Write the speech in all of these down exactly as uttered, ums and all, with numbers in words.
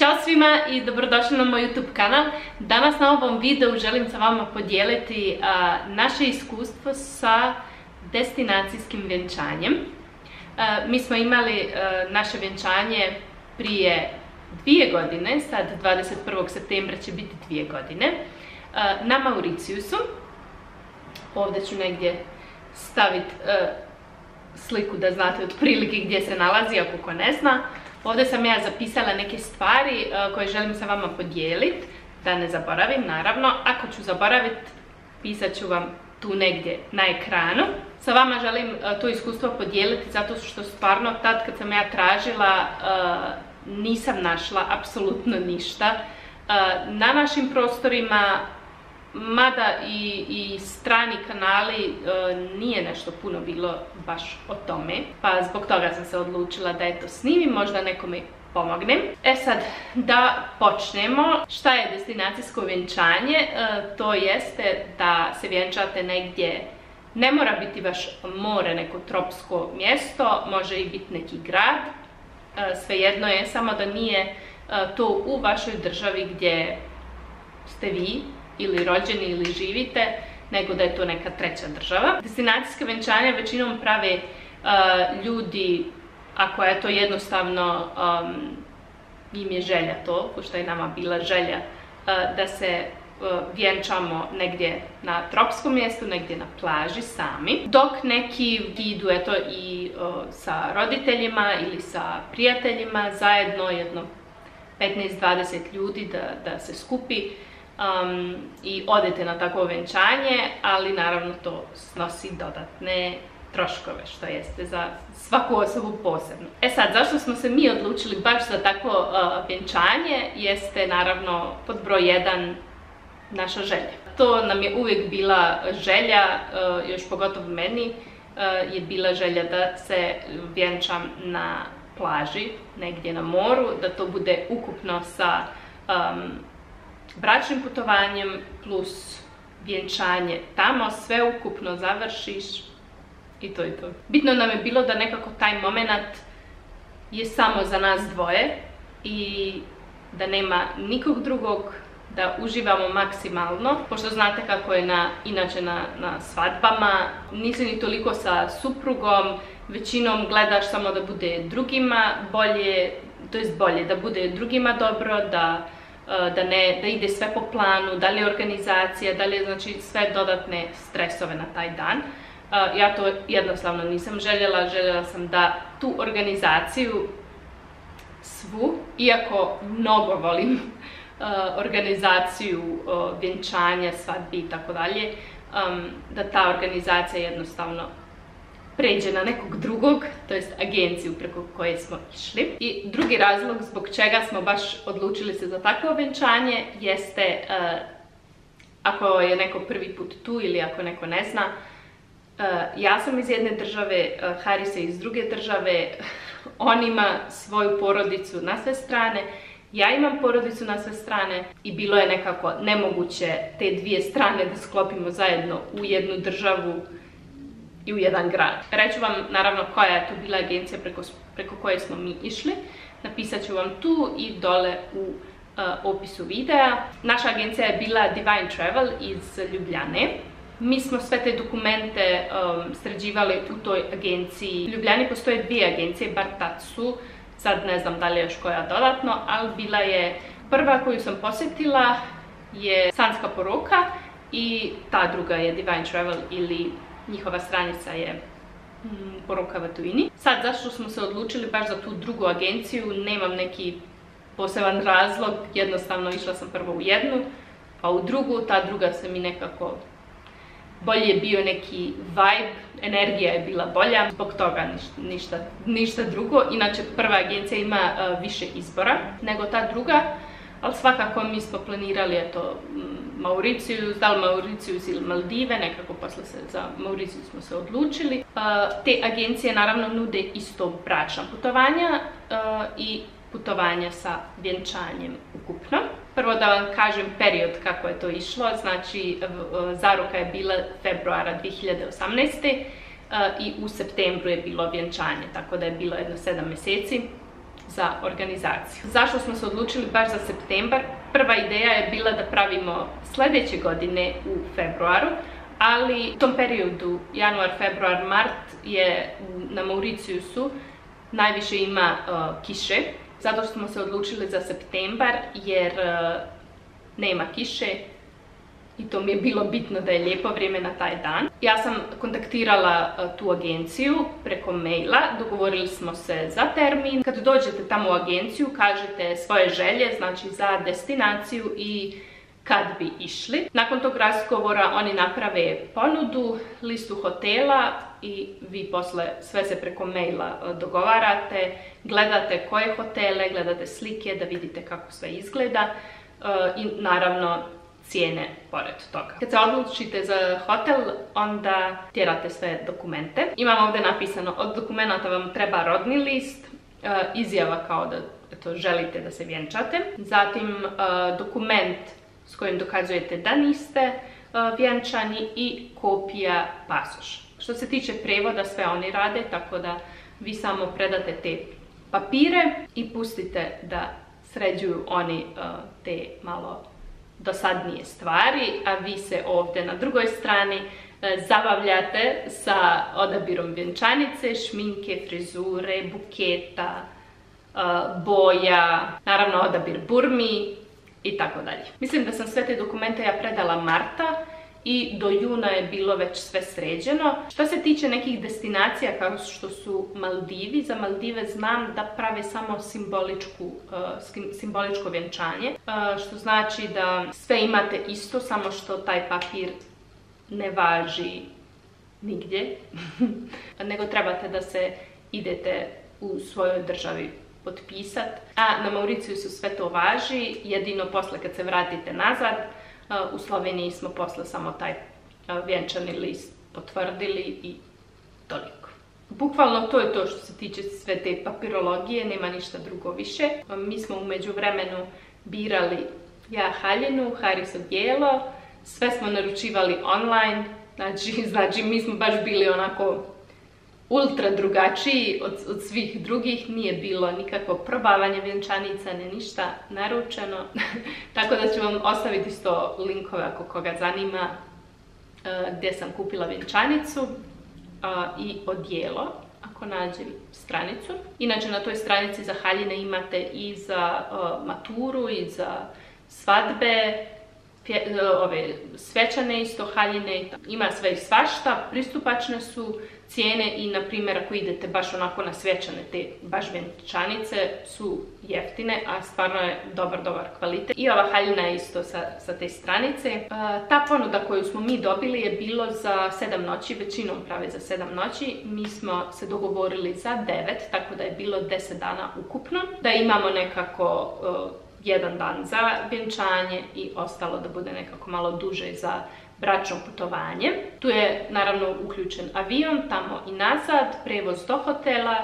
Ćao svima i dobrodošli na moj YouTube kanal. Danas na ovom videu želim sa vama podijeliti a, naše iskustvo sa destinacijskim vjenčanjem. A, mi smo imali a, naše vjenčanje prije dvije godine, sad dvadeset prvog septembra će biti dvije godine, a, na Mauritiusu. Ovdje ću negdje staviti a, sliku da znate otprilike gdje se nalazi, ako ko ne zna. Ovdje sam ja zapisala neke stvari koje želim sa vama podijeliti, da ne zaboravim, naravno. Ako ću zaboraviti, pisat ću vam tu negdje na ekranu. Sa vama želim to iskustvo podijeliti zato što stvarno tad kad sam ja tražila nisam našla apsolutno ništa na našim prostorima, mada i, i strani kanali e, nije nešto puno bilo baš o tome, pa zbog toga sam se odlučila da eto snimim, možda nekome pomognem. E sad, da počnemo. Šta je destinacijsko vjenčanje? E, to jeste da se vjenčate negdje, ne mora biti baš more, neko tropsko mjesto, može i biti neki grad, e, svejedno je, samo da nije e, to u vašoj državi gdje ste vi ili rođeni ili živite, nego da je to neka treća država. Destinacijske vjenčanja većinom prave uh, ljudi, ako je to jednostavno um, im je želja to, ko što je nama bila želja uh, da se uh, vjenčamo negdje na tropskom mjestu, negdje na plaži sami. Dok neki idu eto i uh, sa roditeljima ili sa prijateljima, zajedno jedno petnaest dvadeset ljudi da, da se skupi Um, i odete na takvo vjenčanje, ali naravno to snosi dodatne troškove, što jeste za svaku osobu posebno. E sad, zašto smo se mi odlučili baš za takvo uh, vjenčanje, jeste naravno pod broj jedan naša želja. To nam je uvijek bila želja, uh, još pogotovo meni, uh, je bila želja da se vjenčam na plaži, negdje na moru, da to bude ukupno sa um, bračnim putovanjem plus vjenčanje tamo, sve ukupno završiš i to je to. Bitno nam je bilo da nekako taj moment je samo za nas dvoje i da nema nikog drugog, da uživamo maksimalno, pošto znate kako je na, inače na, na svadbama, nisi ni toliko sa suprugom, većinom gledaš samo da bude drugima bolje, to jest bolje, da bude drugima dobro, da Da, ne, da ide sve po planu, da li je organizacija, da li je, znači, sve dodatne stresove na taj dan. Uh, ja to jednostavno nisam željela, željela sam da tu organizaciju svu, iako mnogo volim uh, organizaciju uh, vjenčanja, svadbi i tako dalje, da ta organizacija jednostavno pređe na nekog drugog, to jest agenciju preko koje smo išli. I drugi razlog zbog čega smo baš odlučili se za takvo vjenčanje jeste, uh, ako je neko prvi put tu ili ako neko ne zna, uh, ja sam iz jedne države, uh, Haris je iz druge države, on ima svoju porodicu na sve strane, ja imam porodicu na sve strane i bilo je nekako nemoguće te dvije strane da sklopimo zajedno u jednu državu i u jedan grad. Reću vam naravno koja je to bila agencija preko, preko koje smo mi išli. Napisat ću vam tu i dole u uh, opisu videa. Naša agencija je bila Divine Travel iz Ljubljane. Mi smo sve te dokumente um, sređivali u toj agenciji. U Ljubljani postoje dvije agencije, bar tad su, sad ne znam da li je još koja dodatno, ali bila je prva koju sam posjetila je Sanjska poroka i ta druga je Divine Travel ili njihova stranica je mm, poroka Vatuini. Sad, zašto smo se odlučili baš za tu drugu agenciju, nemam neki poseban razlog, jednostavno išla sam prvo u jednu, pa u drugu, ta druga se mi nekako bolje je bio neki vibe, energija je bila bolja, zbog toga niš, ništa, ništa drugo. Inače, prva agencija ima uh, više izbora nego ta druga, ali svakako mi smo planirali eto, Mauritius, da li Mauritius ili Maldive, nekako posle se za Mauritius smo se odlučili. Te agencije naravno nude isto bračna putovanja i putovanja sa vjenčanjem ukupno. Prvo da vam kažem period kako je to išlo, znači zaruka je bila februara dvije hiljade osamnaeste. i u septembru je bilo vjenčanje, tako da je bilo jedno sedam mjeseci za organizaciju. Zašto smo se odlučili baš za septembar? Prva ideja je bila da pravimo sljedeće godine u februaru, ali u tom periodu, januar, februar, mart, je na Mauriciusu najviše ima uh, kiše. Zato što smo se odlučili za septembar jer uh, nema kiše i to mi je bilo bitno da je lijepo vrijeme na taj dan. Ja sam kontaktirala uh, tu agenciju preko maila, dogovorili smo se za termin. Kad dođete tamo u agenciju kažete svoje želje, znači za destinaciju i kad bi išli. Nakon tog razgovora oni naprave ponudu, listu hotela i vi posle sve se preko maila dogovarate, gledate koje hotele, gledate slike da vidite kako sve izgleda i naravno cijene pored toga. Kad se odlučite za hotel, onda tjerate sve dokumente. Imam ovdje napisano, od dokumenta vam treba rodni list, izjava kao da to želite da se vjenčate, zatim dokument s kojim dokazujete da niste uh, vjenčani i kopija pasoša. Što se tiče prevoda, sve oni rade, tako da vi samo predate te papire i pustite da sređuju oni uh, te malo dosadnije stvari, a vi se ovdje na drugoj strani uh, zabavljate sa odabirom vjenčanice, šminke, frizure, buketa, uh, boja, naravno odabir burmi, i tako dalje. Mislim da sam sve te dokumente ja predala marta i do juna je bilo već sve sređeno. Što se tiče nekih destinacija kao što su Maldivi, za Maldive znam da prave samo simboličku, uh, simboličko vjenčanje, uh, što znači da sve imate isto, samo što taj papir ne važi nigdje, nego trebate da se idete u svojoj državi potpisat, a na Mauriciusu sve to važi, jedino posle kad se vratite nazad. U Sloveniji smo posle samo taj vjenčani list potvrdili i toliko. Bukvalno to je to što se tiče sve te papirologije, nema ništa drugo više. Mi smo u međuvremenu birali ja haljinu, Haris odijelo, sve smo naručivali online, znači, znači mi smo baš bili onako ultra drugačiji od, od svih drugih, nije bilo nikakvo probavanje vjenčanica, ne ništa naručeno. Tako da ću vam ostaviti isto linkove ako koga zanima uh, gdje sam kupila vjenčanicu uh, i odijelo, ako nađem stranicu. Inače na toj stranici za haljine imate i za uh, maturu, i za svadbe, fje, uh, ove svečane isto haljine, ima sve i svašta, pristupačne su. Cijene i, na primjer, ako idete baš onako na svečane, te baš vjenčanice su jeftine, a stvarno je dobar, dobar kvalitet. I ova haljina je isto sa, sa te stranice. E, ta ponuda koju smo mi dobili je bilo za sedam noći, većinom prave za sedam noći. Mi smo se dogovorili za devet, tako da je bilo deset dana ukupno. Da imamo nekako e, jedan dan za vjenčanje i ostalo da bude nekako malo duže za bračno putovanje. Tu je naravno uključen avion, tamo i nazad, prevoz do hotela.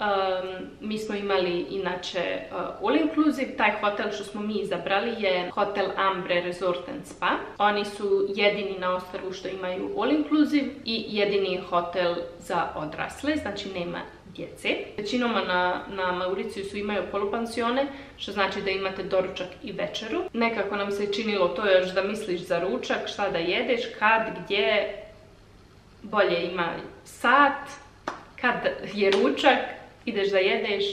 Um, mi smo imali inače uh, all inclusive, taj hotel što smo mi izabrali je Hotel Ambre Resort and Spa. Oni su jedini na ostrvu što imaju all inclusive i jedini hotel za odrasle, znači nema djece. Većinom na, na Mauriciusu imaju polupansione, što znači da imate doručak i večeru. Nekako nam se činilo to još da misliš za ručak, šta da jedeš, kad, gdje, bolje ima sat, kad je ručak, ideš da jedeš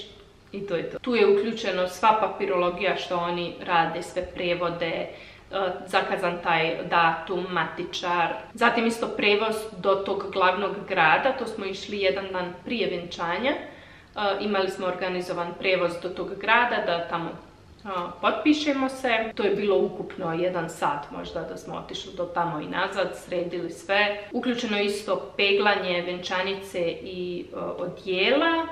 i to je to. Tu je uključeno sva papirologija što oni rade, sve prevode, zakazan taj datum, matičar. Zatim isto prevoz do tog glavnog grada, to smo išli jedan dan prije vjenčanja. Imali smo organizovan prevoz do tog grada da tamo potpišemo se. To je bilo ukupno jedan sat možda da smo otišli do tamo i nazad, sredili sve. Uključeno isto peglanje, vjenčanice i odijela.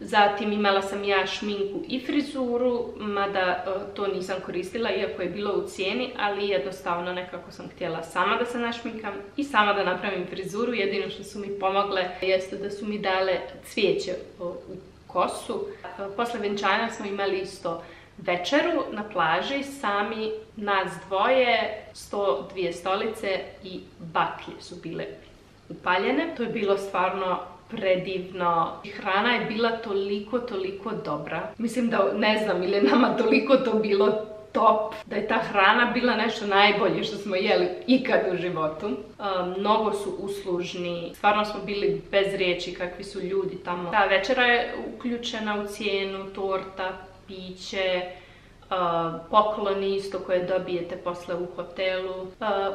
Zatim imala sam ja šminku i frizuru, mada to nisam koristila iako je bilo u cijeni, ali jednostavno nekako sam htjela sama da se našminkam i sama da napravim frizuru. Jedino što su mi pomogle jeste da su mi dale cvijeće u kosu. Posle vjenčanja smo imali isto večeru na plaži, sami nas dvoje, sto dvije stolice i baklje su bile upaljene. To je bilo stvarno predivno. Hrana je bila toliko, toliko dobra. Mislim da, ne znam, ili je nama toliko to bilo top, da je ta hrana bila nešto najbolje što smo jeli ikad u životu. Um, mnogo su uslužni, stvarno smo bili bez riječi kakvi su ljudi tamo. Ta večera je uključena u cijenu, torta, piće, Uh, pokloni isto koje dobijete posle u hotelu. Uh,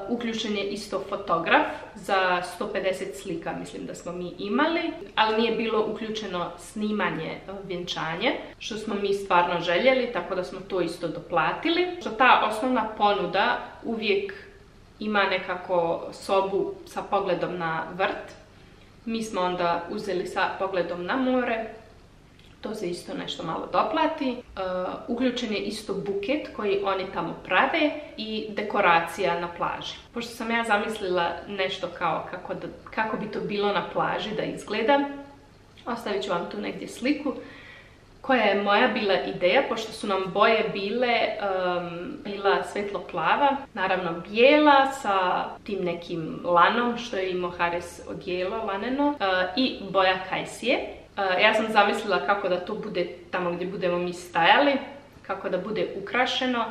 uključen je isto fotograf za sto pedeset slika, mislim da smo mi imali, ali nije bilo uključeno snimanje vjenčanje, što smo mi stvarno željeli, tako da smo to isto doplatili. Što ta osnovna ponuda uvijek ima nekako sobu sa pogledom na vrt. Mi smo onda uzeli sa pogledom na more. To se isto nešto malo doplati. Uh, uključen je isto buket koji oni tamo prave i dekoracija na plaži. Pošto sam ja zamislila nešto kao kako, da, kako bi to bilo na plaži da izgleda, ostavit ću vam tu negdje sliku. Koja je moja bila ideja, pošto su nam boje bile um, bila svetloplava, naravno bijela sa tim nekim lanom što je imao Haris odijelo laneno uh, i boja kajsije. Ja sam zamislila kako da to bude tamo gdje budemo mi stajali, kako da bude ukrašeno,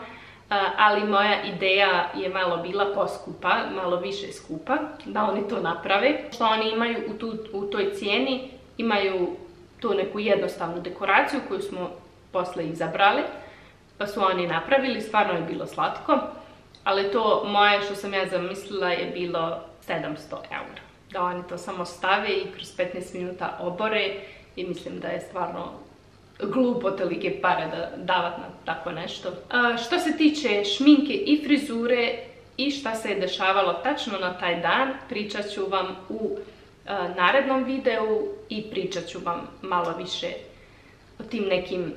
ali moja ideja je malo bila poskupa, malo više skupa, da oni to naprave. Što oni imaju u, tu, u toj cijeni, imaju tu neku jednostavnu dekoraciju koju smo posle izabrali, pa su oni napravili, stvarno je bilo slatko, ali to moje što sam ja zamislila je bilo sedamsto eura. Da oni to samo stave i kroz petnaest minuta obore i mislim da je stvarno glupo tolike pare da davat na tako nešto. A, što se tiče šminke i frizure i šta se je dešavalo tačno na taj dan, pričat ću vam u a, narednom videu i pričat ću vam malo više o tim nekim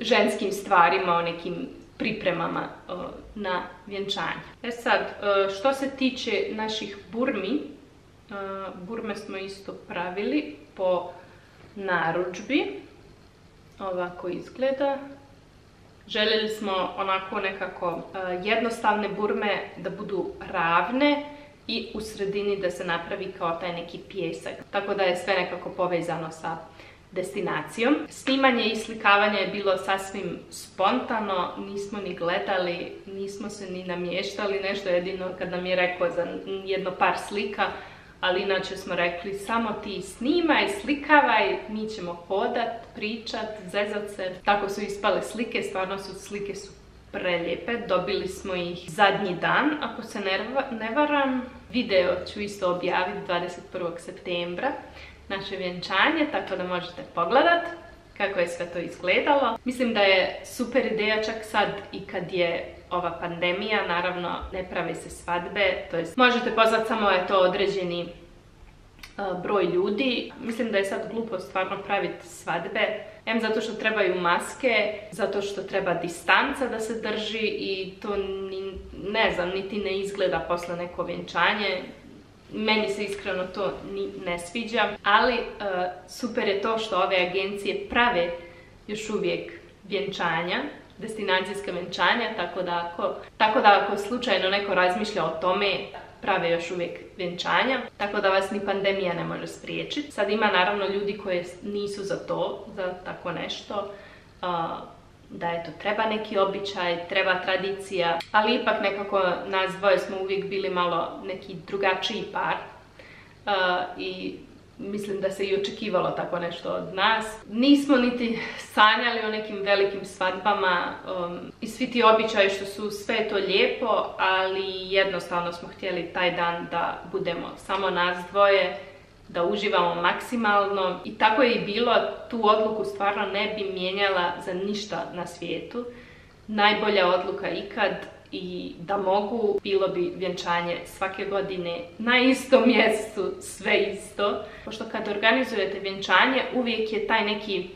ženskim stvarima, o nekim pripremama a, na vjenčanje. E sad, a, što se tiče naših burmi, Uh, burme smo isto pravili po narudžbi, ovako izgleda. Željeli smo onako nekako uh, jednostavne burme da budu ravne i u sredini da se napravi kao taj neki pjesak, tako da je sve nekako povezano sa destinacijom. Snimanje i slikavanje je bilo sasvim spontano, nismo ni gledali, nismo se ni namještali, nešto jedino kad nam je rekao za jedno par slika, ali inače smo rekli samo ti snimaj, slikavaj, mi ćemo hodat, pričat, zezat se. Tako su ispale slike, stvarno su slike su prelijepe, dobili smo ih zadnji dan, ako se ne varam. Video ću isto objaviti dvadeset prvog septembra, naše vjenčanje, tako da možete pogledat kako je sve to izgledalo. Mislim da je super ideja čak sad i kad je ova pandemija, naravno ne prave se svadbe, to jest možete pozvati samo je to određeni uh, broj ljudi. Mislim da je sad glupo stvarno praviti svadbe, em zato što trebaju maske, zato što treba distanca da se drži i to ni, ne znam, niti ne izgleda posle neko vjenčanje. Meni se iskreno to ni ne sviđa, ali uh, super je to što ove agencije prave još uvijek vjenčanja, destinacijska vjenčanja, tako da ako, tako da ako slučajno neko razmišlja o tome, prave još uvijek vjenčanja, tako da vas ni pandemija ne može spriječiti. Sad ima naravno ljudi koji nisu za to, za tako nešto, uh, da eto, treba neki običaj, treba tradicija, ali ipak nekako nas dvoje smo uvijek bili malo neki drugačiji par uh, i mislim da se i očekivalo tako nešto od nas. Nismo niti sanjali o nekim velikim svadbama um, i svi ti običaji što su sve to lijepo, ali jednostavno smo htjeli taj dan da budemo samo nas dvoje, da uživamo maksimalno i tako je i bilo. Tu odluku stvarno ne bi mijenjala za ništa na svijetu. Najbolja odluka ikad i da mogu, bilo bi vjenčanje svake godine na istom mjestu, sve isto. Pošto kad organizujete vjenčanje uvijek je taj neki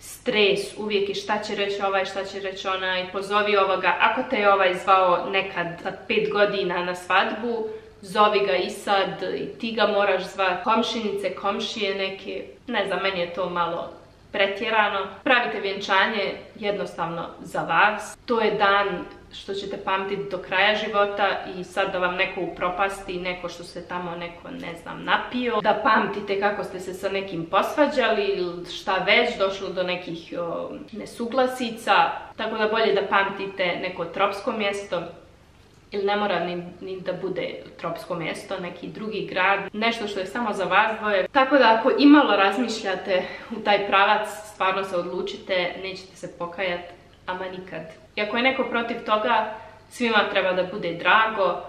stres, uvijek je šta će reći ovaj, šta će reći onaj, pozovi ovoga, ako te je ovaj zvao nekad za pet godina na svadbu, zovi ga i sad, i ti ga moraš zvati, komšinice, komšije neke. Ne znam, meni je to malo pretjerano. Pravite vjenčanje jednostavno za vas. To je dan što ćete pamtiti do kraja života i sad da vam neko upropasti, neko što se tamo neko, ne znam, napio, da pamtite kako ste se sa nekim posvađali ili šta već, došlo do nekih o, nesuglasica, tako da bolje da pamtite neko tropsko mjesto. Ili ne mora ni, ni da bude tropsko mjesto, neki drugi grad, nešto što je samo za vas dvoje. Tako da ako imalo razmišljate u taj pravac, stvarno se odlučite, nećete se pokajati, ama nikad. I ako je neko protiv toga, svima treba da bude drago.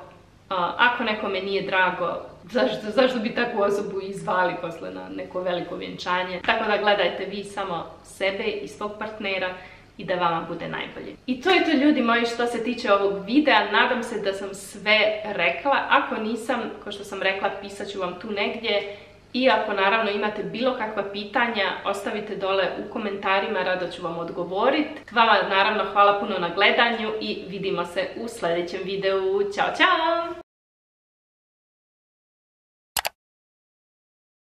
Ako nekome nije drago, zašto, zašto bi takvu osobu izvali posle na neko veliko vjenčanje? Tako da gledajte vi samo sebe i svog partnera i da vama bude najbolje. I to je to, ljudi moji, što se tiče ovog videa. Nadam se da sam sve rekla. Ako nisam, kao što sam rekla, pisat ću vam tu negdje. I ako naravno imate bilo kakva pitanja, ostavite dole u komentarima, rado ću vam odgovoriti. Vama naravno hvala puno na gledanju i vidimo se u sljedećem videu. Ćao, ćao!